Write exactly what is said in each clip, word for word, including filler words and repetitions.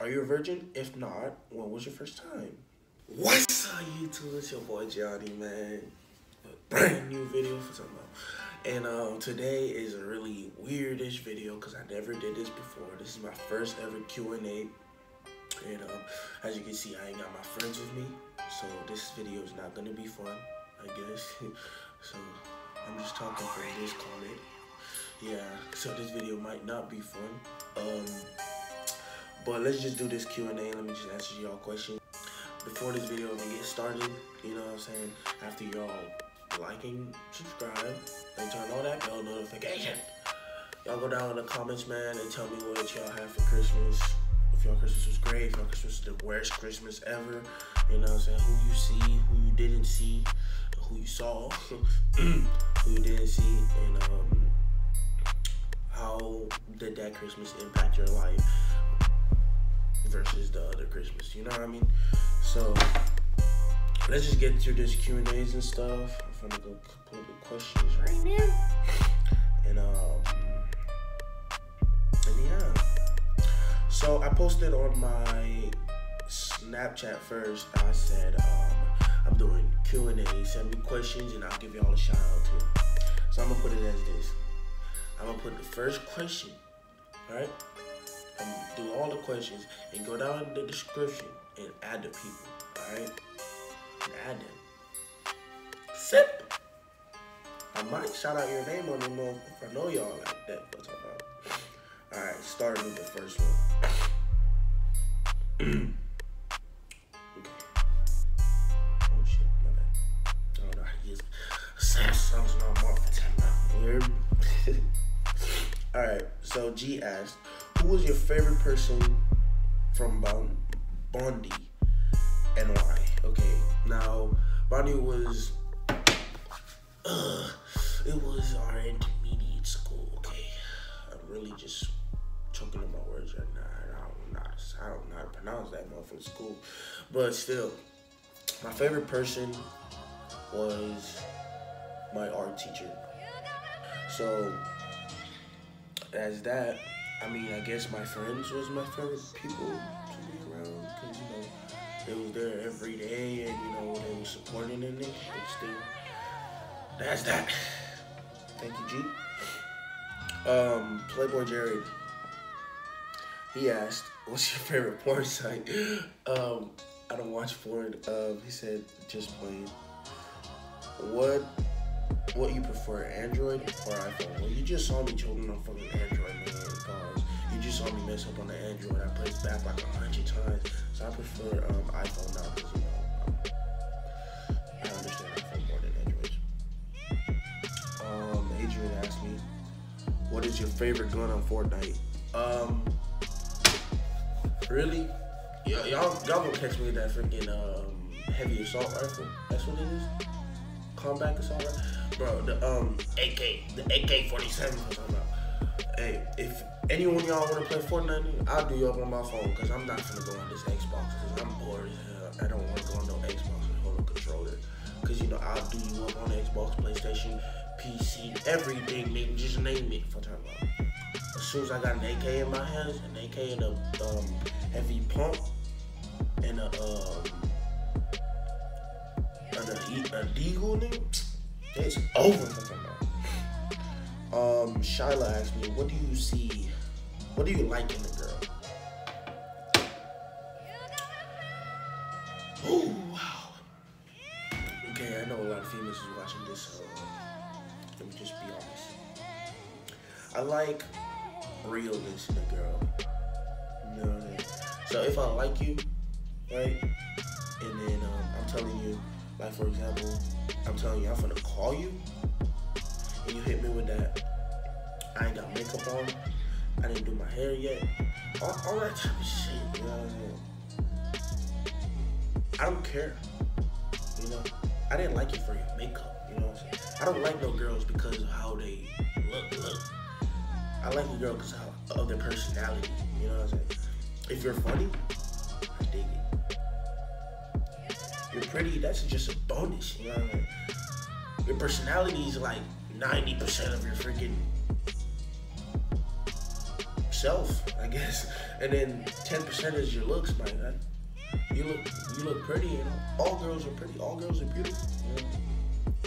Are you a virgin? If not, when was your first time? What's up, YouTube? It's your boy Gianni, man. A brand new video for something else. And um, today is a really weirdish video because I never did this before. This is my first ever Q and A. And um, as you can see, I ain't got my friends with me, so this video is not gonna be fun, I guess. So I'm just talking for this comment. Yeah, so this video might not be fun. Um. But let's just do this Q and A. Let me just answer y'all questions. Before this video even gets started, you know what I'm saying? After y'all liking, subscribe, and turn on that bell notification, y'all go down in the comments, man, and tell me what y'all have for Christmas. If y'all Christmas was great, if y'all Christmas was the worst Christmas ever, you know what I'm saying? Who you see, who you didn't see, who you saw, who you didn't see, and um, how did that Christmas impact your life versus the other Christmas, you know what I mean? So let's just get through this Q and A's and stuff. I'm gonna go pull up the questions right now. And um and yeah. So I posted on my Snapchat first. I said um I'm doing Q and A. Send me questions and I'll give y'all a shout out too. So I'm gonna put it as this. I'm gonna put the first question, alright? And do all the questions and go down in the description and add the people, alright? And add them. Simple. I might shout out your name on the know if I know y'all like that. Alright, starting with the first one. Okay. Oh shit, my bad. I don't know how to use it. Samsung's not more for time. Alright, so G asked, who was your favorite person from Bondi and why? Okay, now Bondi was uh, it was our intermediate school. Okay, I'm really just choking on my words right now. I don't know, I don't know how to pronounce that motherfucking school, but still, my favorite person was my art teacher. So as that. I mean, I guess my friends was my favorite people to be around because, you know, they was there every day and, you know, they were supporting and things, but still, that's that. Thank you, G. Um, Playboy Jared, he asked, what's your favorite porn site? Um, I don't watch porn. Um, he said, just plain. What, what you prefer, Android or iPhone? Well, you just saw me choking on fucking Android, man. You just saw me mess up on the Android. I played back like a hundred times. So I prefer um, iPhone now because, you know, I understand iPhone more than Android. Um, Adrian asked me, what is your favorite gun on Fortnite? Um, really? Y'all y'all gonna catch me with that freaking um, heavy assault rifle. That's what it is? Combat assault rifle? Bro, the um, A K, the A K forty-seven I'm talking about. Hey, if anyone y'all want to play Fortnite, I'll do y'all on my phone because I'm not going to go on this Xbox because I'm bored as hell. I don't want to go on no Xbox and hold a controller because, you know, I'll do you up on Xbox, PlayStation, P C, everything, nigga. Just name it for time. As soon as I got an A K in my hands, an A K and a um, heavy pump and a, um, and a, a deagle, nigga, it's over for time. Um, Shyla asked me, what do you see, what do you like in a girl? Oh, wow. Okay, I know a lot of females is watching this, so let me just be honest. I like realness in a girl. You know what I mean? So if I like you, right, and then um, I'm telling you, like for example, I'm telling you I'm gonna call you, and you hit me with that, I ain't got makeup on, I didn't do my hair yet, all, all that type of shit, you know what I'm saying? I don't care, you know? I didn't like you for your makeup, you know what I'm saying? I don't like no girls because of how they look, look. I like a girl because of, of their personality, you know what I'm saying? If you're funny, I dig it. You're pretty, that's just a bonus, you know what I'm saying? Your personality is like ninety percent of your freaking self, I guess. And then ten percent is your looks, my guy. You look, you look pretty, you know. All girls are pretty. All girls are beautiful. You know?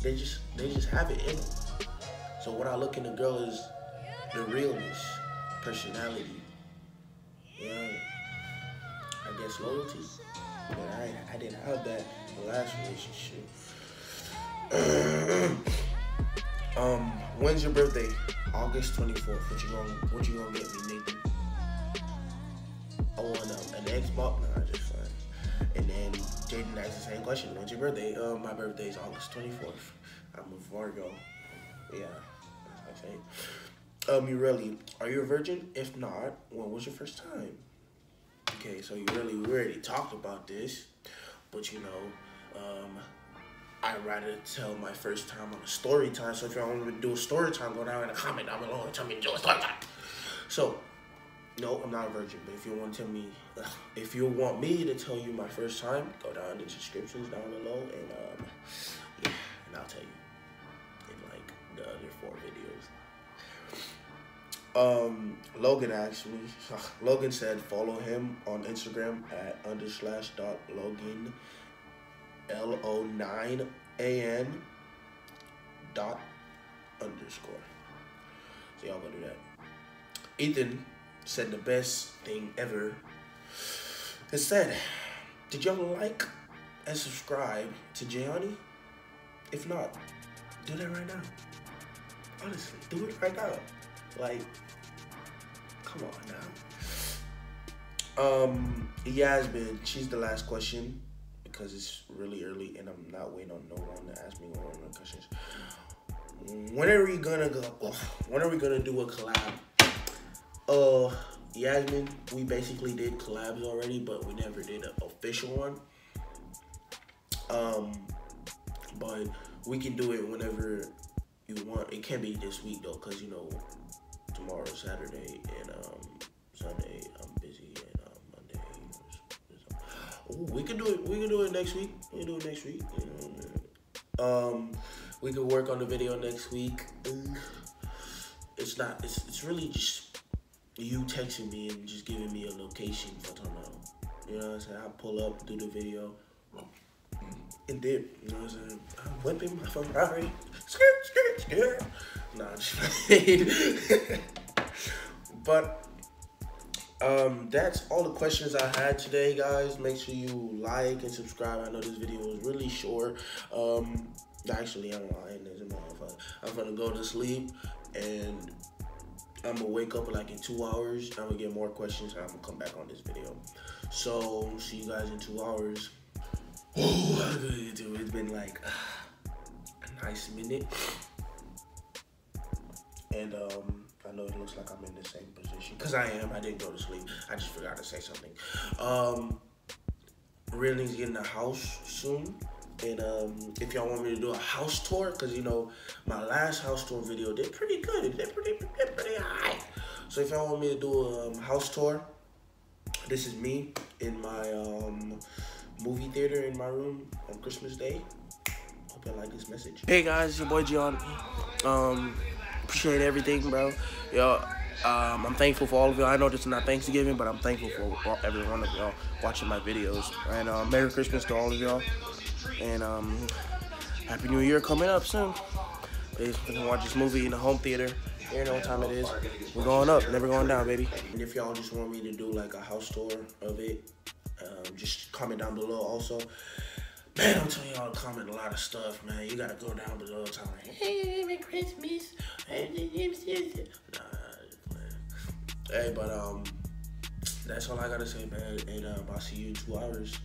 They just, they just have it in them. So what I look in a girl is the realness, personality. You know, I guess loyalty. But I, I didn't have that in the last relationship. um, when's your birthday? August twenty-fourth. What you gonna, what you gonna get me, Nathan? Oh, and um, an Xbox. No, I just fine. And then Jaden asked the same question. When's your birthday? Uh, my birthday is August twenty-fourth. I'm a Virgo. Yeah, that's what I say. Um, you really? Are you a virgin? If not, when was your first time? Okay, so you really, we already talked about this, but you know, um, I'd rather tell my first time on a story time. So if y'all want me to do a story time, go down in the comment down below and tell me to do a story time. So, no, I'm not a virgin, but if you want to tell me, ugh, if you want me to tell you my first time, go down in the descriptions down below, and um, yeah, and I'll tell you in like the other four videos. Um, Logan asked me. Logan said follow him on Instagram at under slash dot Logan L O nine A N dot underscore. So y'all gonna do that. Ethan said the best thing ever. It said, did y'all like and subscribe to Gianni? If not, do that right now. Honestly, do it right now. Like, come on now. Um, Yasmin, she's the last question because it's really early and I'm not waiting on no one to ask me one of my questions. When are we gonna go? When are we gonna do a collab? Uh, Yasmin, we basically did collabs already, but we never did an official one. Um, but we can do it whenever you want. It can't be this week though, cause you know. Tomorrow, Saturday, and um, Sunday, I'm busy, and um, Monday, you know, ooh, we can do it, we can do it next week, we can do it next week, you know, um, we can work on the video next week. It's not, it's, it's really just you texting me and just giving me a location for tomorrow, you know what I'm saying, I pull up, do the video, and then, you know what I'm saying, I'm whipping my Ferrari, skirt, skirt, skirt. Nah, I'm just playing. But um, that's all the questions I had today, guys. Make sure you like and subscribe. I know this video was really short. Um, actually, I'm lying. There's a motherfucker. I'm gonna go to sleep and I'm gonna wake up like in two hours. I'm gonna get more questions and I'm gonna come back on this video. So see you guys in two hours. Oh, dude, it's been like uh, a nice minute. And um, I know it looks like I'm in the same position, because I am, I didn't go to sleep. I just forgot to say something. Um, Raylan's getting a house soon. And um, if y'all want me to do a house tour, because you know, my last house tour video did pretty good. It did pretty, pretty, pretty high. So if y'all want me to do a um, house tour, this is me in my um, movie theater in my room on Christmas Day. Hope y'all like this message. Hey guys, your boy Gian. Um, Appreciate everything, bro. Yo, um, I'm thankful for all of y'all. I know this is not Thanksgiving, but I'm thankful for every one of y'all watching my videos. And uh, Merry Christmas to all of y'all. And um, Happy New Year coming up soon. We're gonna watch this movie in the home theater. You know what time it is. We're going up, never going down, baby. And if y'all just want me to do like a house tour of it, um, just comment down below also. Man, I'm telling y'all to comment a lot of stuff, man. You gotta go down below and tell me, hey, Merry Christmas. Nah, hey, but um, that's all I gotta say, man. And um, I'll see you in two hours.